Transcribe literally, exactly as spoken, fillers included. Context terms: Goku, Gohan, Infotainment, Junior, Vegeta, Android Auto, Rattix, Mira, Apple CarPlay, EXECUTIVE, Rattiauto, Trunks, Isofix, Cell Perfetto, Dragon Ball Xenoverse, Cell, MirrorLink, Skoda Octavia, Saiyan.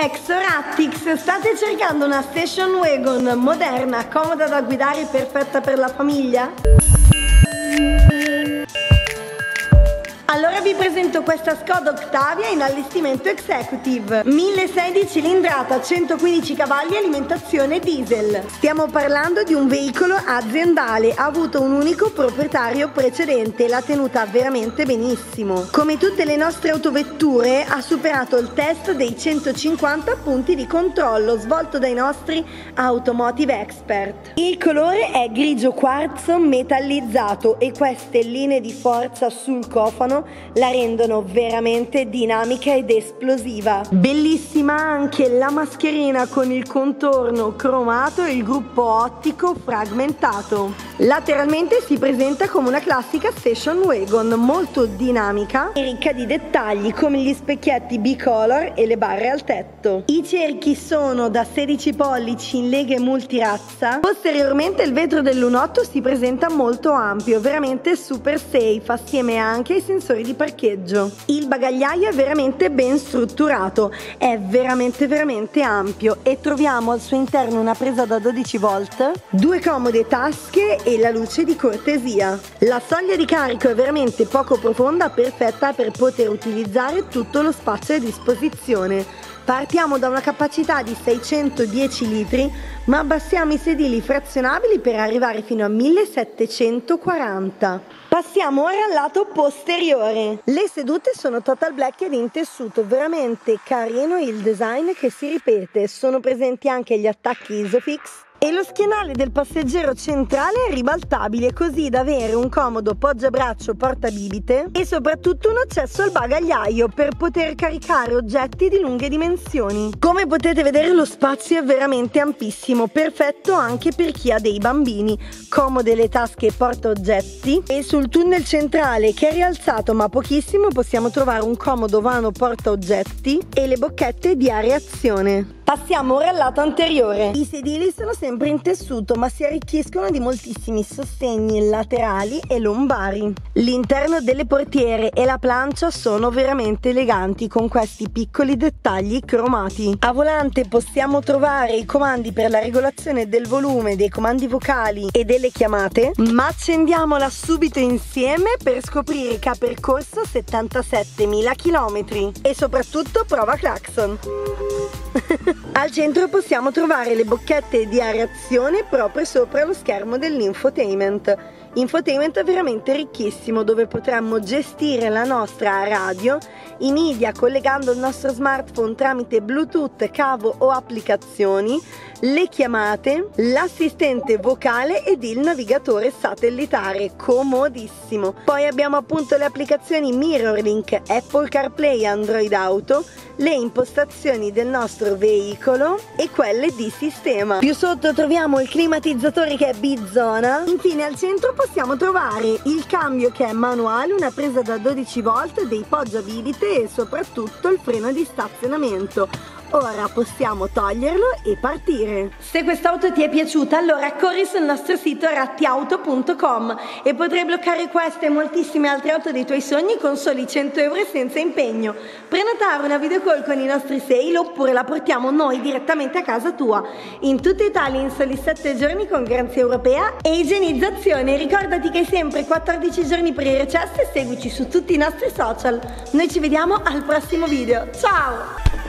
Ex Rattix, state cercando una station wagon moderna, comoda da guidare e perfetta per la famiglia? Allora vi presento questa Skoda Octavia in allestimento executive, milleseicento di cilindrata, centoquindici cavalli, alimentazione diesel. Stiamo parlando di un veicolo aziendale, ha avuto un unico proprietario precedente e l'ha tenuta veramente benissimo. Come tutte le nostre autovetture ha superato il test dei centocinquanta punti di controllo svolto dai nostri automotive expert. Il colore è grigio quarzo metallizzato e queste linee di forza sul cofano la rendono veramente dinamica ed esplosiva. Bellissima anche la mascherina con il contorno cromato e il gruppo ottico fragmentato. Lateralmente si presenta come una classica station wagon, molto dinamica e ricca di dettagli come gli specchietti bicolor e le barre al tetto. I cerchi sono da sedici pollici in leghe multirazza. Posteriormente il vetro dell'uno virgola otto si presenta molto ampio, veramente super safe, assieme anche ai sensori di parcheggio. Il bagagliaio è veramente ben strutturato, è veramente veramente ampio e troviamo al suo interno una presa da dodici volt, due comode tasche e la luce di cortesia. La soglia di carico è veramente poco profonda, perfetta per poter utilizzare tutto lo spazio a disposizione. Partiamo da una capacità di seicentodieci litri, ma abbassiamo i sedili frazionabili per arrivare fino a millesettecentoquaranta. Passiamo ora al lato posteriore. Le sedute sono total black ed in tessuto, veramente carino il design che si ripete. Sono presenti anche gli attacchi Isofix e lo schienale del passeggero centrale è ribaltabile, così da avere un comodo poggiabraccio portabibite e soprattutto un accesso al bagagliaio per poter caricare oggetti di lunghe dimensioni. Come potete vedere lo spazio è veramente ampissimo, perfetto anche per chi ha dei bambini. Comode le tasche porta oggetti e sul tunnel centrale, che è rialzato ma pochissimo, possiamo trovare un comodo vano porta oggetti e le bocchette di areazione. Passiamo ora al lato anteriore. I sedili sono sempre in tessuto ma si arricchiscono di moltissimi sostegni laterali e lombari. L'interno delle portiere e la plancia sono veramente eleganti con questi piccoli dettagli cromati. A volante possiamo trovare i comandi per la regolazione del volume, dei comandi vocali e delle chiamate, ma accendiamola subito insieme per scoprire che ha percorso settantasettemila chilometri e soprattutto prova clacson. Al centro possiamo trovare le bocchette di areazione proprio sopra lo schermo dell'infotainment. Infotainment è veramente ricchissimo, dove potremmo gestire la nostra radio, i media collegando il nostro smartphone tramite Bluetooth, cavo o applicazioni, le chiamate, l'assistente vocale ed il navigatore satellitare, comodissimo. Poi abbiamo appunto le applicazioni MirrorLink, Apple CarPlay, Android Auto, le impostazioni del nostro veicolo e quelle di sistema. Più sotto troviamo il climatizzatore che è bizona. Infine al centro possiamo trovare il cambio che è manuale, una presa da dodici volt, dei poggiavivite e soprattutto il freno di stazionamento. Ora possiamo toglierlo e partire. Se quest'auto ti è piaciuta, allora corri sul nostro sito rattiauto punto com e potrai bloccare questa e moltissime altre auto dei tuoi sogni con soli cento euro senza impegno. Prenotare una videocall con i nostri sale oppure la portiamo noi direttamente a casa tua. In tutta Italia in soli sette giorni con garanzia europea e igienizzazione. Ricordati che hai sempre quattordici giorni per il recesso e seguici su tutti i nostri social. Noi ci vediamo al prossimo video. Ciao!